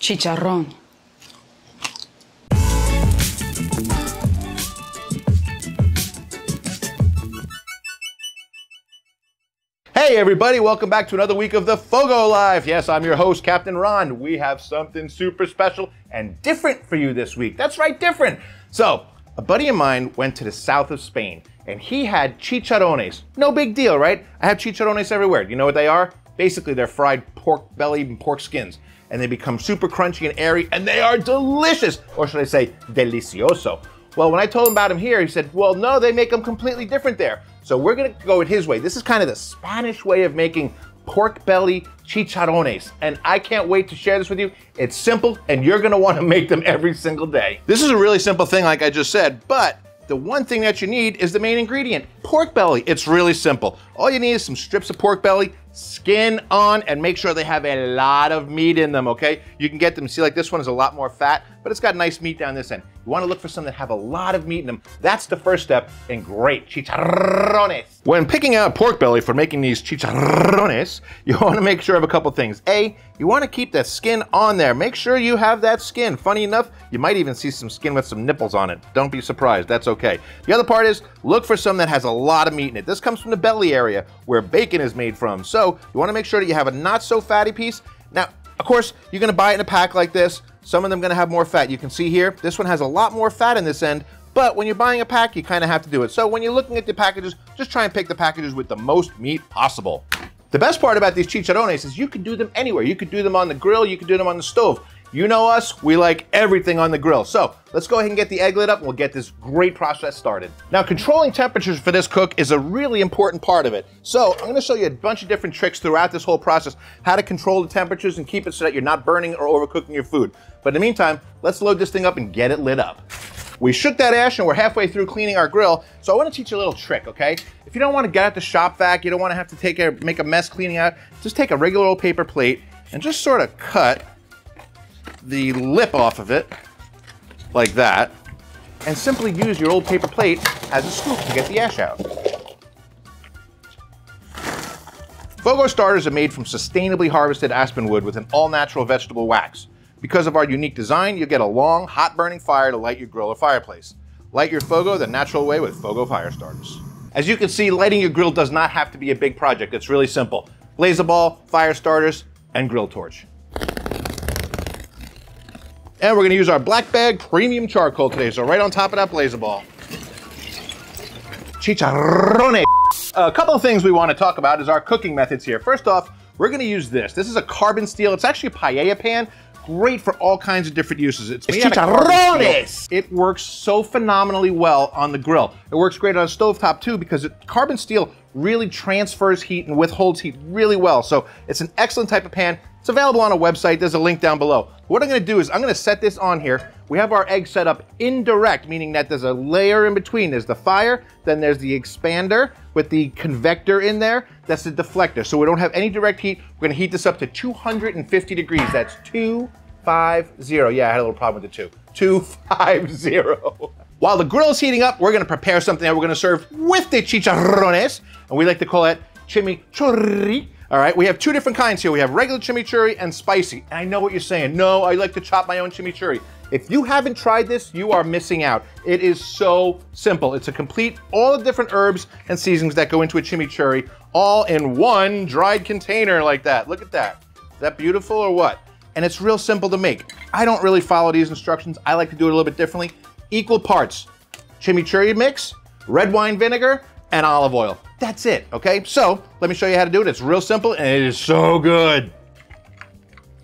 Chicharrón. Hey everybody, welcome back to another week of the FOGO Live. Yes, I'm your host, Captain Ron. We have something super special and different for you this week. That's right, different. So, a buddy of mine went to the south of Spain and he had chicharrones. No big deal, right? I have chicharrones everywhere. You know what they are? Basically, they're fried pork belly and pork skins, and they become super crunchy and airy, and they are delicious, or should I say, delicioso. Well, when I told him about him here, he said, well, no, they make them completely different there. So we're gonna go it his way. This is kind of the Spanish way of making pork belly chicharrones. And I can't wait to share this with you. It's simple and you're gonna wanna make them every single day. This is a really simple thing like I just said, but the one thing that you need is the main ingredient, pork belly. It's really simple. All you need is some strips of pork belly, skin on, and make sure they have a lot of meat in them, okay? You can get them, see like this one is a lot more fat, but it's got nice meat down this end. You wanna look for some that have a lot of meat in them. That's the first step in great chicharrones. When picking out pork belly for making these chicharrones, you wanna make sure of a couple things. A, you wanna keep that skin on there. Make sure you have that skin. Funny enough, you might even see some skin with some nipples on it. Don't be surprised, that's okay. The other part is, look for some that has a lot of meat in it. This comes from the belly area where bacon is made from. So you wanna make sure that you have a not so fatty piece. Now, of course, you're gonna buy it in a pack like this. Some of them gonna have more fat. You can see here, this one has a lot more fat in this end, but when you're buying a pack, you kinda have to do it. So when you're looking at the packages, just try and pick the packages with the most meat possible. The best part about these chicharrones is you can do them anywhere. You could do them on the grill, you could do them on the stove. You know us, we like everything on the grill. So let's go ahead and get the egg lid up and we'll get this great process started. Now, controlling temperatures for this cook is a really important part of it. So I'm gonna show you a bunch of different tricks throughout this whole process, how to control the temperatures and keep it so that you're not burning or overcooking your food. But in the meantime, let's load this thing up and get it lit up. We shook that ash and we're halfway through cleaning our grill. So I wanna teach you a little trick, okay? If you don't wanna get out the shop vac, you don't wanna have to make a mess cleaning out, just take a regular old paper plate and just sort of cut the lip off of it, like that, and simply use your old paper plate as a scoop to get the ash out. FOGO starters are made from sustainably harvested aspen wood with an all-natural vegetable wax. Because of our unique design, you get a long, hot-burning fire to light your grill or fireplace. Light your FOGO the natural way with FOGO fire starters. As you can see, lighting your grill does not have to be a big project. It's really simple. Blazaball, fire starters, and grill torch. And we're gonna use our black bag premium charcoal today, so right on top of that Blazaball. Chicharrones. A couple of things we wanna talk about is our cooking methods here. First off, we're gonna use this. This is a carbon steel, it's actually a paella pan, great for all kinds of different uses. It's chicharrones! It works so phenomenally well on the grill. It works great on a stovetop too, because carbon steel really transfers heat and withholds heat really well, so it's an excellent type of pan. It's available on a website, there's a link down below. What I'm gonna do is I'm gonna set this on here. We have our egg set up indirect, meaning that there's a layer in between. There's the fire, then there's the expander with the convector in there. That's the deflector, so we don't have any direct heat. We're gonna heat this up to 250 degrees. That's 250. Yeah, I had a little problem with the two. 250. While the grill's heating up, we're gonna prepare something that we're gonna serve with the chicharrones, and we like to call it chimichurri. All right, we have two different kinds here. We have regular chimichurri and spicy. And I know what you're saying. No, I like to chop my own chimichurri. If you haven't tried this, you are missing out. It is so simple. It's a complete, all the different herbs and seasonings that go into a chimichurri, all in one dried container like that. Look at that. Is that beautiful or what? And it's real simple to make. I don't really follow these instructions. I like to do it a little bit differently. Equal parts, chimichurri mix, red wine vinegar, and olive oil. That's it, okay? So, let me show you how to do it. It's real simple and it is so good.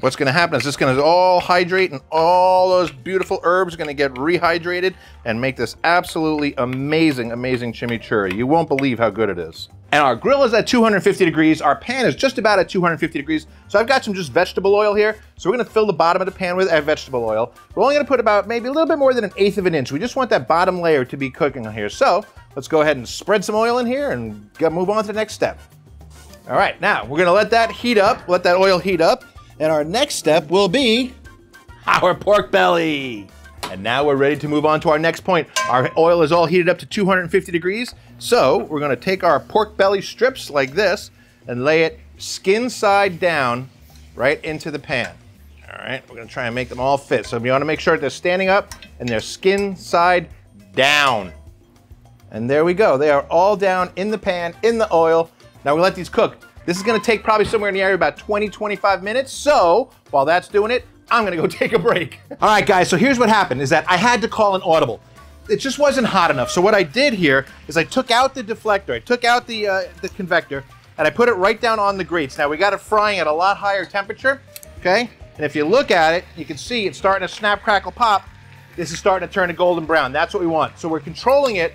What's gonna happen is this gonna all hydrate and all those beautiful herbs are gonna get rehydrated and make this absolutely amazing, amazing chimichurri. You won't believe how good it is. And our grill is at 250 degrees. Our pan is just about at 250 degrees. So I've got some just vegetable oil here. So we're gonna fill the bottom of the pan with vegetable oil. We're only gonna put about maybe a little bit more than 1/8 of an inch. We just want that bottom layer to be cooking here. So let's go ahead and spread some oil in here and move on to the next step. All right, now we're gonna let that heat up, let that oil heat up. And our next step will be our pork belly. And now we're ready to move on to our next point. Our oil is all heated up to 250 degrees. So we're gonna take our pork belly strips like this and lay it skin side down right into the pan. All right, we're gonna try and make them all fit. So you wanna make sure they're standing up and their skin side down. And there we go. They are all down in the pan, in the oil. Now we let these cook. This is gonna take probably somewhere in the area about 20, 25 minutes. So while that's doing it, I'm gonna go take a break. All right guys, so here's what happened is that I had to call an audible. It just wasn't hot enough. So what I did here is I took out the deflector, I took out the convector, and I put it right down on the grates. Now we got it frying at a lot higher temperature, okay? And if you look at it, you can see it's starting to snap, crackle, pop. This is starting to turn a golden brown. That's what we want. So we're controlling it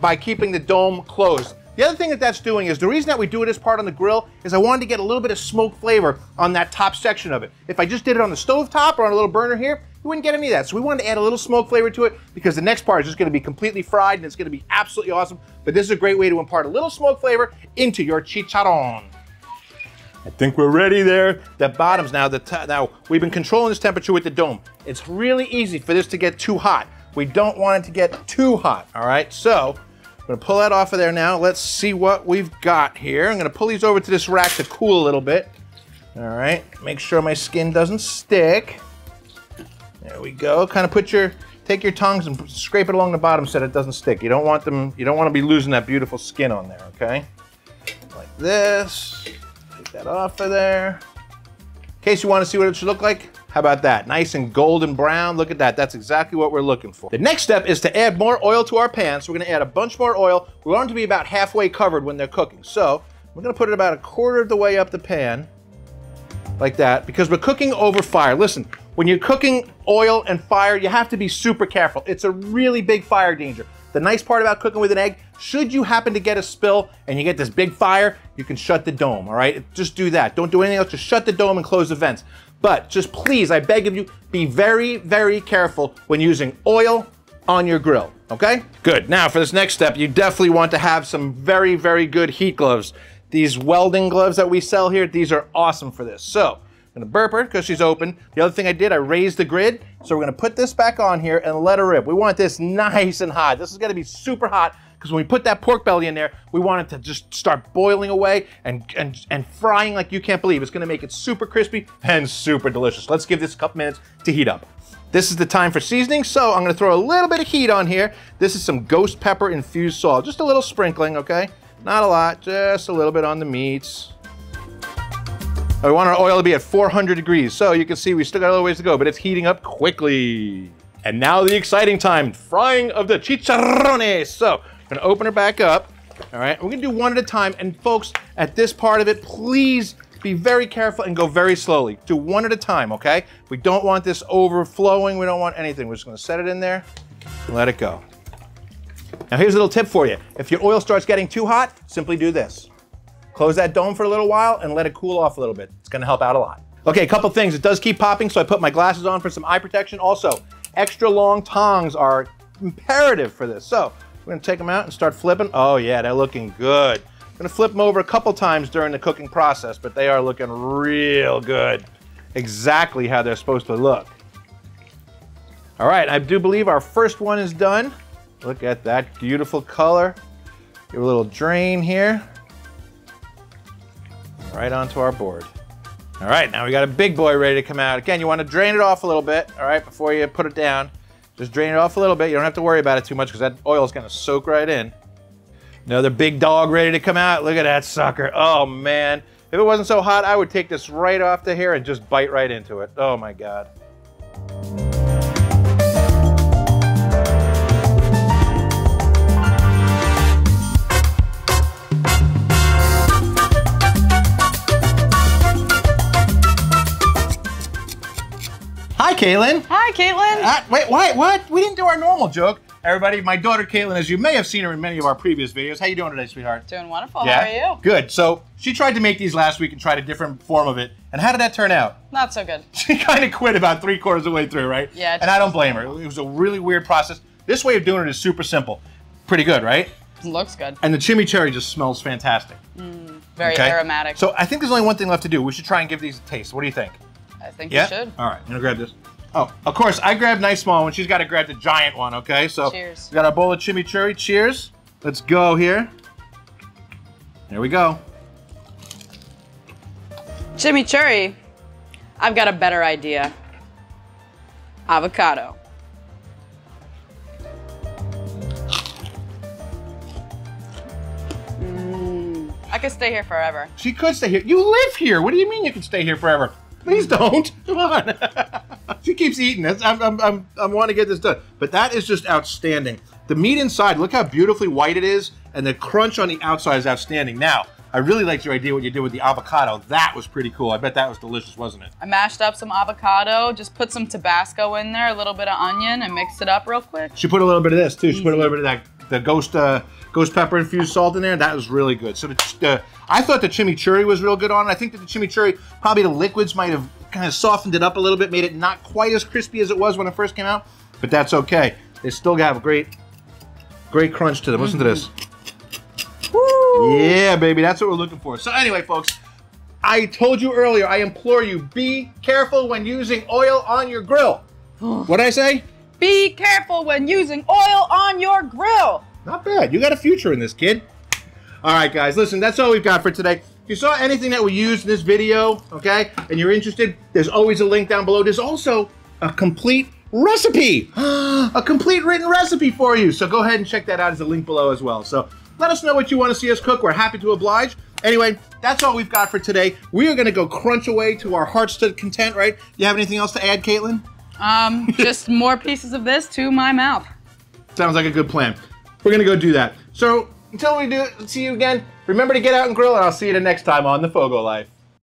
by keeping the dome closed. The other thing that that's doing is, the reason that we do this part on the grill is I wanted to get a little bit of smoke flavor on that top section of it. If I just did it on the stove top or on a little burner here, you wouldn't get any of that. So we wanted to add a little smoke flavor to it because the next part is just gonna be completely fried and it's gonna be absolutely awesome. But this is a great way to impart a little smoke flavor into your chicharron. I think we're ready there. The bottoms now, now we've been controlling this temperature with the dome. It's really easy for this to get too hot. We don't want it to get too hot, all right? So, I'm gonna pull that off of there now. Let's see what we've got here. I'm gonna pull these over to this rack to cool a little bit. All right, make sure my skin doesn't stick. There we go. Kind of take your tongs and scrape it along the bottom so that it doesn't stick. You don't want to be losing that beautiful skin on there, okay? Like this, take that off of there. In case you want to see what it should look like, how about that? Nice and golden brown. Look at that. That's exactly what we're looking for. The next step is to add more oil to our pan. So we're gonna add a bunch more oil. We want them to be about halfway covered when they're cooking. So we're gonna put it about a quarter of the way up the pan, like that, because we're cooking over fire. Listen, when you're cooking oil and fire, you have to be super careful. It's a really big fire danger. The nice part about cooking with an egg, should you happen to get a spill and you get this big fire, you can shut the dome, all right? Just do that. Don't do anything else, just shut the dome and close the vents. But just please, I beg of you, be very, very careful when using oil on your grill, okay? Good, now for this next step, you definitely want to have some very, very good heat gloves. These welding gloves that we sell here, these are awesome for this. So, I'm gonna burp her because she's open. The other thing I did, I raised the grid. So we're gonna put this back on here and let her rip. We want this nice and hot. This is gonna be super hot because when we put that pork belly in there, we want it to just start boiling away and frying like you can't believe. It's gonna make it super crispy and super delicious. Let's give this a couple minutes to heat up. This is the time for seasoning, so I'm gonna throw a little bit of heat on here. This is some ghost pepper infused salt, just a little sprinkling, okay? Not a lot, just a little bit on the meats. We want our oil to be at 400 degrees, so you can see we still got a little ways to go, but it's heating up quickly. And now the exciting time, frying of the chicharrones. So, I'm gonna open her back up, all right? We're gonna do one at a time, and folks, at this part of it, please be very careful and go very slowly. Do one at a time, okay? We don't want this overflowing, we don't want anything. We're just gonna set it in there and let it go. Now here's a little tip for you. If your oil starts getting too hot, simply do this. Close that dome for a little while and let it cool off a little bit. It's gonna help out a lot. Okay, a couple things. It does keep popping, so I put my glasses on for some eye protection. Also, extra long tongs are imperative for this. So we're gonna take them out and start flipping. Oh yeah, they're looking good. I'm gonna flip them over a couple times during the cooking process, but they are looking real good. Exactly how they're supposed to look. All right, I do believe our first one is done. Look at that beautiful color. Give it a little drain here. Right onto our board. All right, now we got a big boy ready to come out. Again, you want to drain it off a little bit, all right, before you put it down. Just drain it off a little bit. You don't have to worry about it too much because that oil is going to soak right in. Another big dog ready to come out. Look at that sucker. Oh, man. If it wasn't so hot, I would take this right off the hair and just bite right into it. Oh, my God. Caitlin. Hi, Caitlin. Wait, what? We didn't do our normal joke. Everybody, my daughter Caitlin, as you may have seen her in many of our previous videos. How you doing today, sweetheart? Doing wonderful. Yeah? How are you? Good. So she tried to make these last week and tried a different form of it. And how did that turn out? Not so good. She kind of quit about three-quarters of the way through, right? Yeah. And I don't blame her. It was a really weird process. This way of doing it is super simple. Pretty good, right? It looks good. And the chimichurri just smells fantastic. Very aromatic. So I think there's only one thing left to do. We should try and give these a taste. What do you think? I think you should. All right, I'm gonna grab this. Oh, of course, I grabbed nice small one. She's got to grab the giant one, okay? So cheers. We got our bowl of chimichurri. Cheers. Let's go here. There we go. Chimichurri, I've got a better idea. avocado. I could stay here forever. She could stay here. You live here. What do you mean you can stay here forever? Please don't. Come on. She keeps eating. I want to get this done. But that is just outstanding. The meat inside, look how beautifully white it is, and the crunch on the outside is outstanding. Now, I really liked your idea what you did with the avocado. That was pretty cool. I bet that was delicious, wasn't it? I mashed up some avocado, just put some Tabasco in there, a little bit of onion, and mixed it up real quick. She put a little bit of this, too. Easy. She put a little bit of that, the ghost pepper infused salt in there. That was really good. So I thought the chimichurri was real good on it. I think that the chimichurri, probably the liquids might have kind of softened it up a little bit, made it not quite as crispy as it was when it first came out, but that's okay. They still have a great crunch to them. Listen to this. Woo! Yeah, baby, that's what we're looking for. So anyway, folks, I told you earlier, I implore you, be careful when using oil on your grill. What'd I say? Be careful when using oil on your grill. Not bad. You got a future in this, kid. All right, guys, listen, that's all we've got for today. If you saw anything that we used in this video, okay, and you're interested, there's always a link down below. There's also a complete recipe, a complete written recipe for you. So go ahead and check that out as a link below as well. So let us know what you want to see us cook. We're happy to oblige. Anyway, that's all we've got for today. We are going to go crunch away to our heart's content, right? You have anything else to add, Caitlin? Just more pieces of this to my mouth. Sounds like a good plan. We're going to go do that. So until we see you again, remember to get out and grill, and I'll see you the next time on the FOGO Life.